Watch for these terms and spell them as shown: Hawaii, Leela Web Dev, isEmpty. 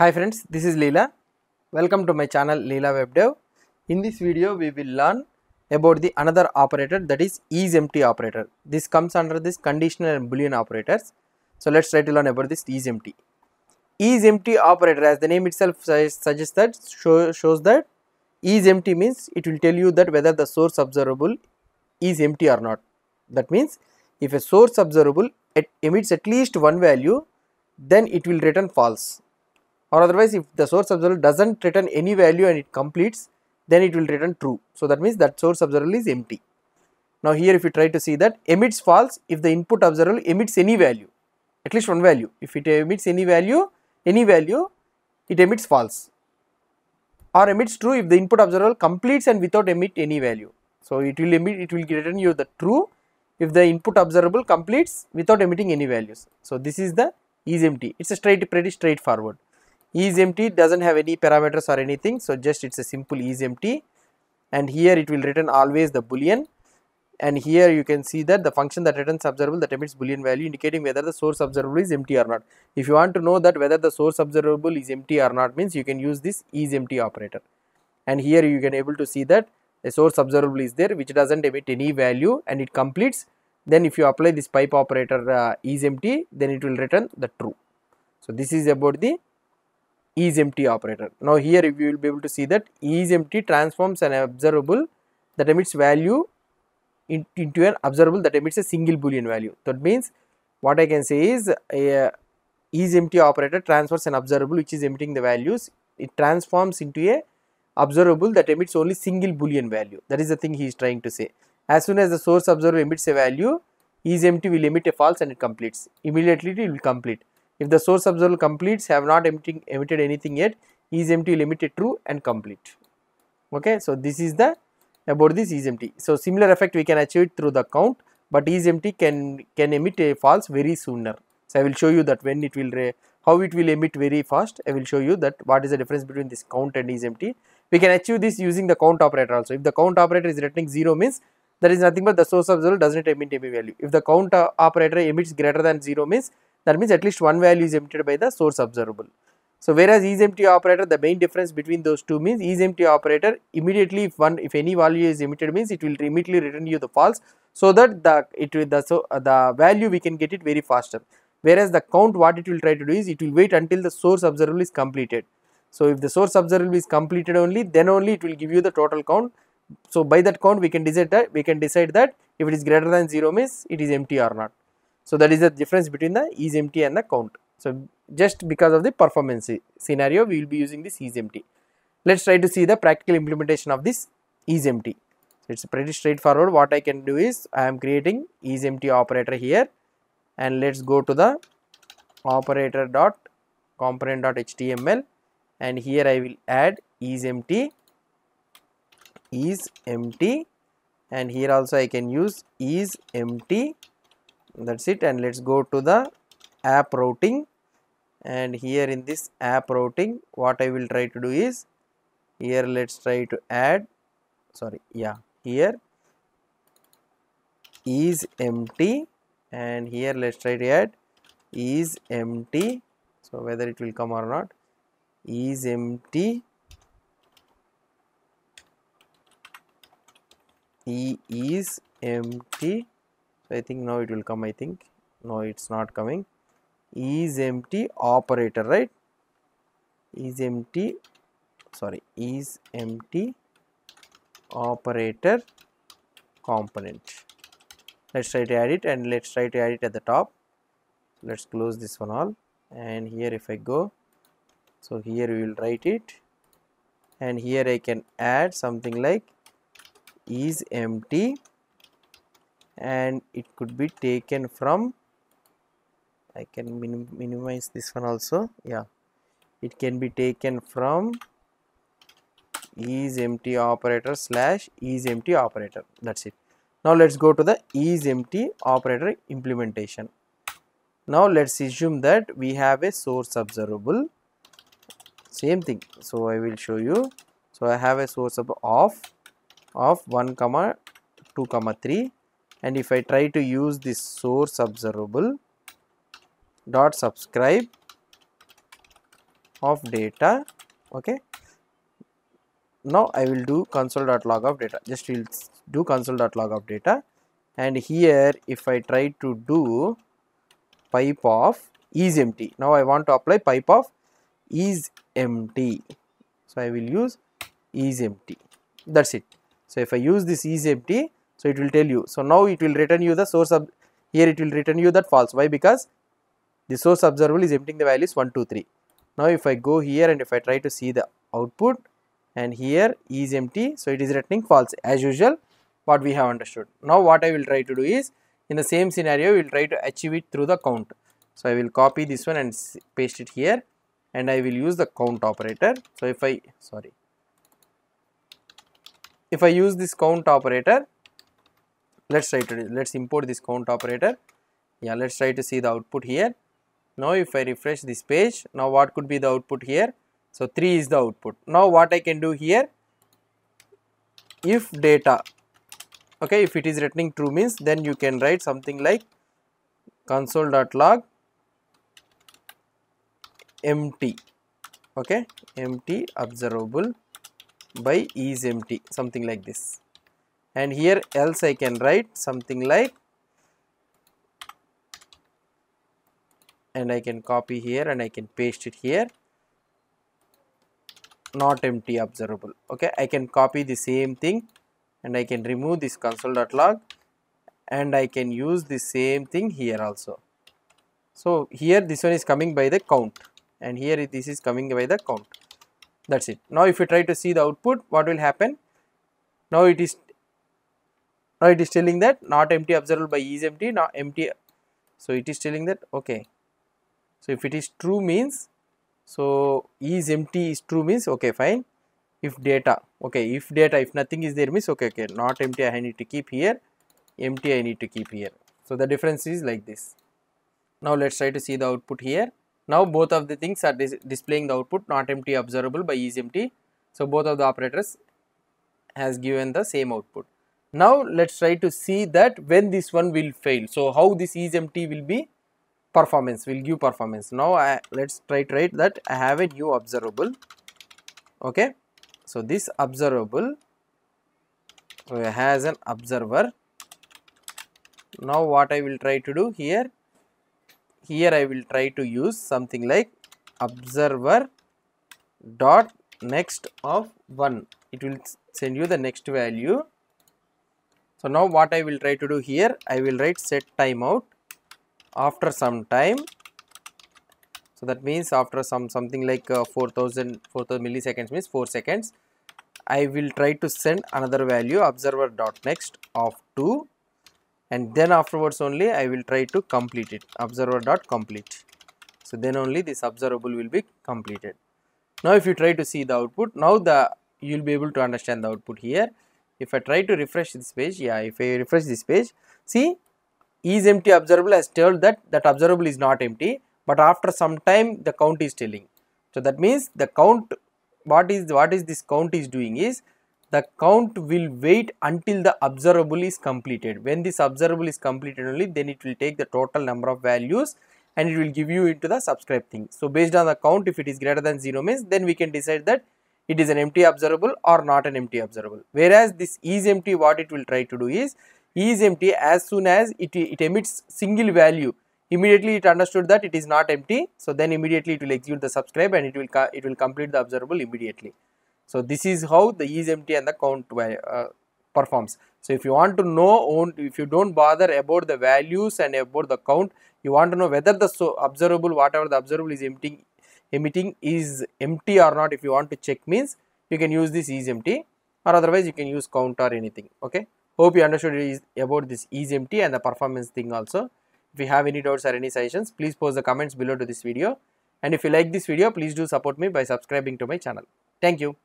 Hi friends, this is Leela. Welcome to my channel Leela Web Dev. In this video we will learn about the another operator, that is isEmpty operator. This comes under this conditional and boolean operators. So let's try to learn about this isEmpty. isEmpty operator, as the name itself suggests, that shows that isEmpty means it will tell you that whether the source observable is empty or not. That means if a source observable emits at least one value, then it will return false. Or otherwise, if the source observable doesn't return any value and it completes, then it will return true. So that means that source observable is empty. Now here if you try to see that emits false if the input observable emits any value, at least one value. If it emits any value, it emits false. Or emits true if the input observable completes and without emit any value. So it will return you the true if the input observable completes without emitting any values. So this is the isEmpty. It's a pretty straightforward. isEmpty doesn't have any parameters or anything, so just it's a simple isEmpty, and here it will return always the boolean, and here you can see that the function that returns observable that emits boolean value indicating whether the source observable is empty or not. If you want to know that whether the source observable is empty or not means, you can use this isEmpty operator, and here you can able to see that a source observable is there which doesn't emit any value and it completes. Then if you apply this pipe operator isEmpty, then it will return the true. So this is about the isEmpty operator. Now here you will be able to see that isEmpty transforms an observable that emits value into an observable that emits a single boolean value. That means what I can say is a isEmpty operator transfers an observable which is emitting the values. It transforms into a observable that emits only single boolean value. That is the thing he is trying to say. As soon as the source observable emits a value, isEmpty will emit a false and it completes. Immediately it will complete. If the source observable completes, have not emitted anything yet, isEmpty will emit a true and complete. Okay, so this is the about this isEmpty. So similar effect we can achieve it through the count, but isEmpty can emit a false very sooner. So I will show you that when it will how it will emit very fast. I will show you that what is the difference between this count and isEmpty. We can achieve this using the count operator also. If the count operator is returning 0 means there is nothing but the source observable doesn't emit any value. If the count operator emits greater than 0 means, that means at least one value is emitted by the source observable. So whereas isEmpty operator, the main difference between those two means isEmpty operator immediately if any value is emitted means, it will immediately return you the false, so that the value we can get it very faster. Whereas the count, what it will try to do is it will wait until the source observable is completed. So if the source observable is completed only, then only it will give you the total count. So by that count we can decide that if it is greater than 0 means it is empty or not. So that is the difference between the isEmpty and the count. So just because of the performance scenario, we will be using this isEmpty. Let's try to see the practical implementation of this isEmpty. So it's pretty straightforward. What I can do is I am creating isEmpty operator here, and let's go to the operator.component.html, and here I will add isEmpty, and here also I can use isEmpty. That's it, and let's go to the app routing, and here in this app routing what I will try to do is here isEmpty, and here let's try to add isEmpty. So whether it will come or not, isEmpty. I think now it will come. I think no, it's not coming. isEmpty operator, right? isEmpty operator component. Let's try to add it, and let's try to add it at the top. Let's close this one all, and here if I go, so here we will write it, and here I can add something like isEmpty. And it could be taken from, I can minimize this one also. Yeah, it can be taken from isEmpty operator / isEmpty operator. That's it. Now let's go to the isEmpty operator implementation. Now let's assume that we have a source observable, same thing. So I will show you. So I have a source of 1, 2, 3. And if I try to use this source observable dot subscribe of data. Okay, now I will do console.log of data. Just will do console.log of data, and here if I try to do pipe of isEmpty, now I want to apply pipe of isEmpty, so I will use isEmpty. That's it. So if I use this isEmpty, so it will tell you. So now it will return you the source of, here it will return you that false. Why? Because the source observable is emptying the values 1, 2, 3. Now if I go here and if I try to see the output, and here isEmpty, so it is returning false as usual, what we have understood. Now what I will try to do is, in the same scenario we will try to achieve it through the count. So I will copy this one and paste it here, and I will use the count operator. So if I, sorry, if I use this count operator, let's try to do, let's import this count operator. Yeah, let's try to see the output here. Now if I refresh this page, now what could be the output here? So 3 is the output. Now what I can do here, if data, okay, if it is returning true means, then you can write something like console.log empty, okay, empty observable by isEmpty, something like this. And here else I can write something like, and I can copy here and I can paste it here, not empty observable. Okay, I can copy the same thing and I can remove this console.log, and I can use the same thing here also. So here this one is coming by the count, and here this is coming by the count. That's it. Now if you try to see the output, what will happen? Now it is, now it is telling that not empty observable by isEmpty, not empty. So it is telling that, okay, so if it is true means, so isEmpty is true means, okay, fine. If data, okay, if data, if nothing is there means, okay, okay, not empty I need to keep here, empty I need to keep here. So the difference is like this. Now let's try to see the output here. Now both of the things are displaying the output not empty observable by isEmpty. So both of the operators has given the same output. Now let's try to see that when this one will fail. So how this isEmpty will be performance, will give performance. Now let's try to write that I have a new observable. Okay, so this observable has an observer. Now what I will try to do here, here I will try to use something like observer dot next of 1. It will send you the next value. So now what I will try to do here, I will write set timeout after some time. So that means after some something like 4000 milliseconds means 4 seconds. I will try to send another value observer dot next of 2. And then afterwards only I will try to complete it, observer dot complete. So then only this observable will be completed. Now if you try to see the output, now the you will be able to understand the output here. If I try to refresh this page, yeah, if I refresh this page, see isEmpty observable has told that that observable is not empty, but after some time the count is telling. So that means the count, what is this count is doing is, the count will wait until the observable is completed. When this observable is completed only, then it will take the total number of values and it will give you into the subscribe thing. So based on the count, if it is greater than 0 means, then we can decide that it is an empty observable or not an empty observable. Whereas this isEmpty, what it will try to do is, isEmpty as soon as it emits single value, immediately it understood that it is not empty. So then immediately it will execute the subscribe and it will complete the observable immediately. So this is how the isEmpty and the count performs. So if you want to know, if you don't bother about the values and about the count, you want to know whether the observable, whatever the observable is emitting is empty or not, if you want to check means, you can use this isEmpty, or otherwise you can use count or anything. Okay, hope you understood about this isEmpty and the performance thing also. If you have any doubts or any suggestions, please post the comments below to this video. And if you like this video, please do support me by subscribing to my channel. Thank you.